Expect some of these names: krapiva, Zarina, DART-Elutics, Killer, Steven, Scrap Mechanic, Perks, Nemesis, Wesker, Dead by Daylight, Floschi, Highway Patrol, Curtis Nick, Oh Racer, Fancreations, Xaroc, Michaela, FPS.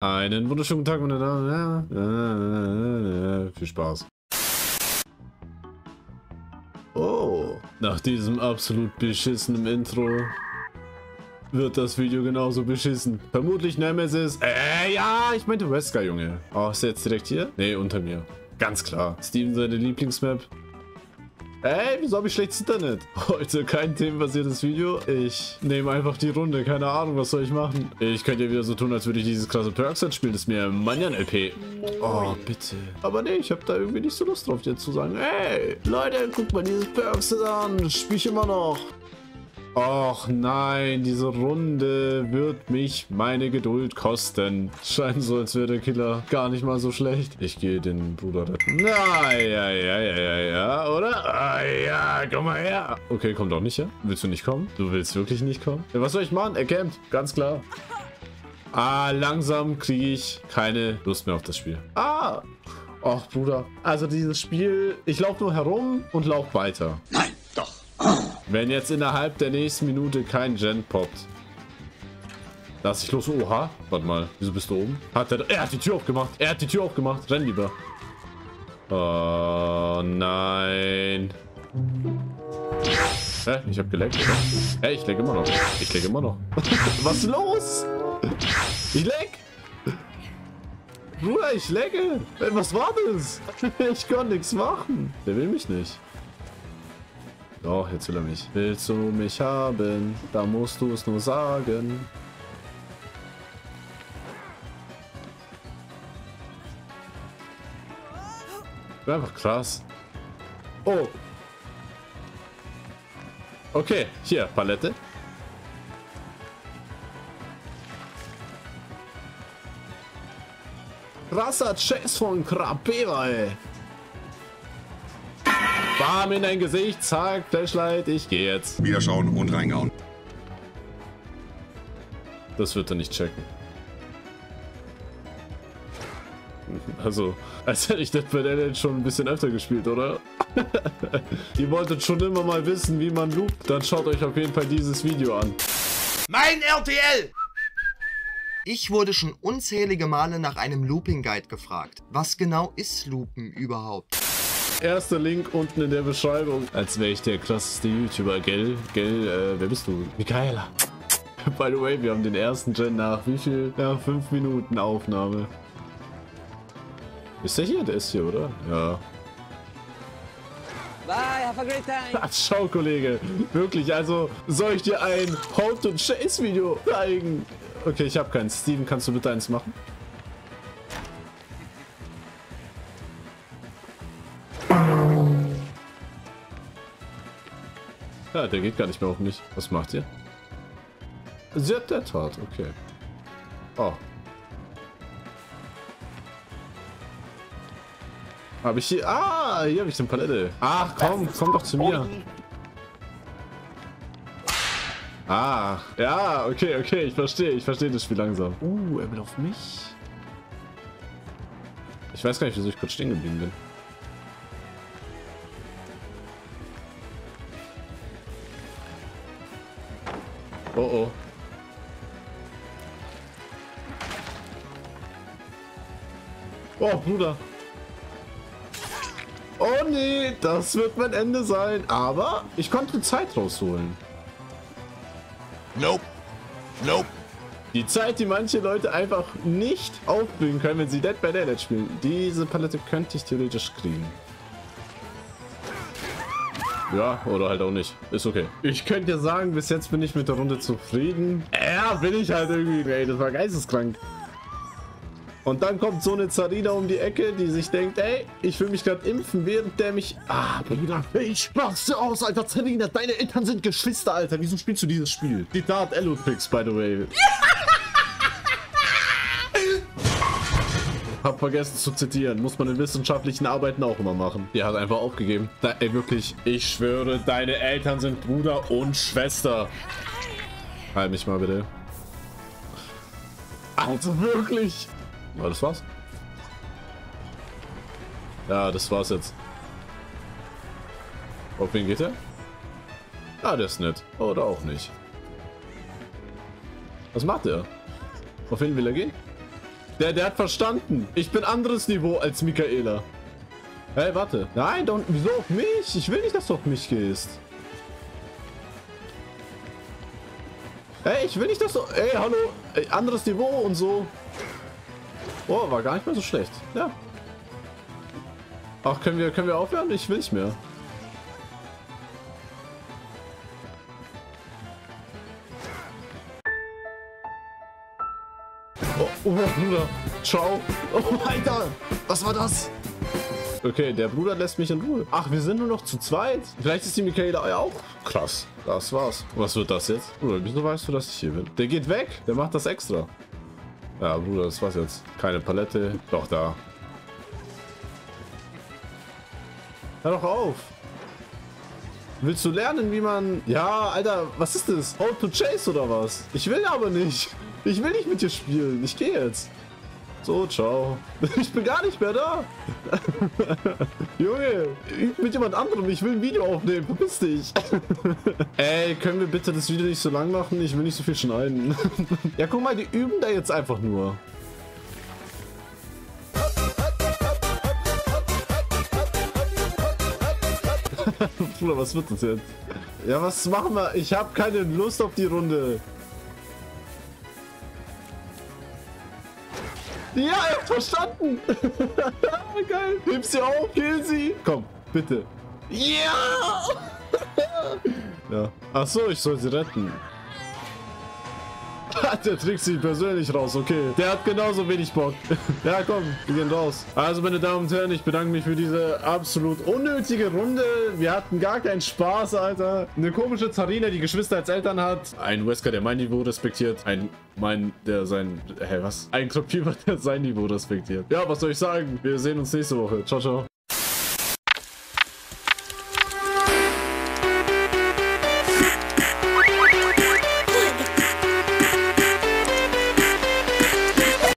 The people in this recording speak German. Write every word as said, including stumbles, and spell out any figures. Einen wunderschönen Tag, meine Damen und Herren. Viel Spaß. Oh. Nach diesem absolut beschissenen Intro wird das Video genauso beschissen. Vermutlich Nemesis. Äh, ja, ich meinte Wesker, Junge. Oh, ist er jetzt direkt hier? Nee, unter mir. Ganz klar. Steven, seine Lieblingsmap. Ey, wieso habe ich schlechtes Internet? Heute kein themenbasiertes Video. Ich nehme einfach die Runde. Keine Ahnung, was soll ich machen? Ich könnte ja wieder so tun, als würde ich dieses krasse Perkset spielen. Das ist mir Manjan-L P. Oh, bitte. Aber nee, ich habe da irgendwie nicht so Lust drauf, dir zu sagen. Ey, Leute, guckt mal dieses Perkset an. Das spiele ich immer noch. Och nein, diese Runde wird mich meine Geduld kosten. Scheint so, als wäre der Killer gar nicht mal so schlecht. Ich gehe den Bruder retten. Na, ja, ja, ja, ja, ja, oder? Ah, ja, komm mal her. Okay, komm doch nicht her. Willst du nicht kommen? Du willst wirklich nicht kommen? Ja, was soll ich machen? Er kämpft, ganz klar. Ah, langsam kriege ich keine Lust mehr auf das Spiel. Ah, ach Bruder. Also dieses Spiel, ich laufe nur herum und laufe weiter. Nein, doch. Wenn jetzt innerhalb der nächsten Minute kein Gen poppt. Lass ich los. Oha. Warte mal. Wieso bist du oben? Hat er, er hat die Tür aufgemacht. Er hat die Tür aufgemacht. Renn lieber. Oh nein. Hä? Ich hab geleckt. Hä? Ich leck immer noch. Ich leck immer noch. Was ist los? Ich leck. Bruder, ich lecke. Was war das? Ich konnte nichts machen. Der will mich nicht. Doch, jetzt will er mich. Willst du mich haben? Da musst du es nur sagen. Einfach krass. Oh. Okay, hier, Palette. Krasser Chase von Krapiva, ey. Bam, in dein Gesicht, zack, Flashlight, ich gehe jetzt. Wieder schauen und reingehauen. Das wird er nicht checken. Also, als hätte ich Dead by Daylight schon ein bisschen öfter gespielt, oder? Ihr wolltet schon immer mal wissen, wie man loopt, dann schaut euch auf jeden Fall dieses Video an. Mein R T L! Ich wurde schon unzählige Male nach einem Looping-Guide gefragt. Was genau ist Loopen überhaupt? Erster Link unten in der Beschreibung. Als wäre ich der krasseste YouTuber, gell? Gell, äh, wer bist du? Michaela. By the way, wir haben den ersten Gen nach wie viel? Nach fünf Minuten Aufnahme. Ist der hier? Der ist hier, oder? Ja. Bye, have a great time. Ach, schau, Kollege. Wirklich, also soll ich dir ein Haupt- und Chase-Video zeigen? Okay, ich habe keinen. Steven, kannst du bitte eins machen? Ja, der geht gar nicht mehr auf mich. Was macht ihr? Sie hat der Tat, okay. Oh. Habe ich hier... Ah, hier habe ich den Palette. Ach, komm, komm doch zu mir. Ah, ja, okay, okay, ich verstehe. Ich verstehe das Spiel langsam. Uh, er will auf mich. Ich weiß gar nicht, wieso ich kurz stehen geblieben bin. Oh oh. Oh, Bruder. Oh nee, das wird mein Ende sein. Aber ich konnte Zeit rausholen. Nope. Nope. Die Zeit, die manche Leute einfach nicht aufbringen können, wenn sie Dead by Daylight spielen. Diese Palette könnte ich theoretisch kriegen. Ja, oder halt auch nicht. Ist okay. Ich könnte ja sagen, bis jetzt bin ich mit der Runde zufrieden. Ja, bin ich halt irgendwie. Ey, das war geisteskrank. Und dann kommt so eine Zarina um die Ecke, die sich denkt, ey, ich will mich gerade impfen, während der mich... Ah, Bruder, ich mach's aus, Alter, Zarina, deine Eltern sind Geschwister, Alter. Wieso spielst du dieses Spiel? Die DART-Elutics, by the way. Hab vergessen zu zitieren. Muss man in wissenschaftlichen Arbeiten auch immer machen. Die hat einfach aufgegeben. Da, ey, wirklich. Ich schwöre, deine Eltern sind Bruder und Schwester. Heil mich mal bitte. Also wirklich. Ja, das war's. Ja, das war's jetzt. Auf wen geht er? Ah, der ist nett. Oder auch nicht. Was macht er? Auf wen will er gehen? Der, der hat verstanden. Ich bin anderes Niveau als Michaela. Hey, warte. Nein, don't, wieso auf mich? Ich will nicht, dass du auf mich gehst. Hey, ich will nicht, dass du... Ey, hallo. Ey, anderes Niveau und so. Oh, war gar nicht mehr so schlecht. Ja. Ach, können wir, können wir aufhören? Ich will nicht mehr. Oh, oh Bruder. Ciao. Oh, Alter. Was war das? Okay, der Bruder lässt mich in Ruhe. Ach, wir sind nur noch zu zweit. Vielleicht ist die Michaela ja auch krass. Das war's. Was wird das jetzt? Bruder, wieso weißt du, dass ich hier bin? Der geht weg. Der macht das extra. Ja, Bruder, das war's jetzt. Keine Palette. Doch, da. Hör doch auf. Willst du lernen, wie man... Ja, Alter, was ist das? How to chase oder was? Ich will aber nicht. Ich will nicht mit dir spielen. Ich gehe jetzt. So, ciao. Ich bin gar nicht mehr da. Junge, mit jemand anderem. Ich will ein Video aufnehmen. Verpiss dich. Ey, können wir bitte das Video nicht so lang machen? Ich will nicht so viel schneiden. Ja, guck mal, die üben da jetzt einfach nur. Bruder, was wird das jetzt? Ja, was machen wir? Ich habe keine Lust auf die Runde. Ja, er hat verstanden. Geil. Heb sie auf, kill sie. Komm, bitte. Ja. Ja. Ach so, ich soll sie retten. Der trägt sie persönlich raus, okay. Der hat genauso wenig Bock. Ja, komm, wir gehen raus. Also, meine Damen und Herren, ich bedanke mich für diese absolut unnötige Runde. Wir hatten gar keinen Spaß, Alter. Eine komische Zarina, die Geschwister als Eltern hat. Ein Wesker, der mein Niveau respektiert. Ein Mein, der sein... Hä, hey, was? Ein Krapiva, der sein Niveau respektiert. Ja, was soll ich sagen? Wir sehen uns nächste Woche. Ciao, ciao.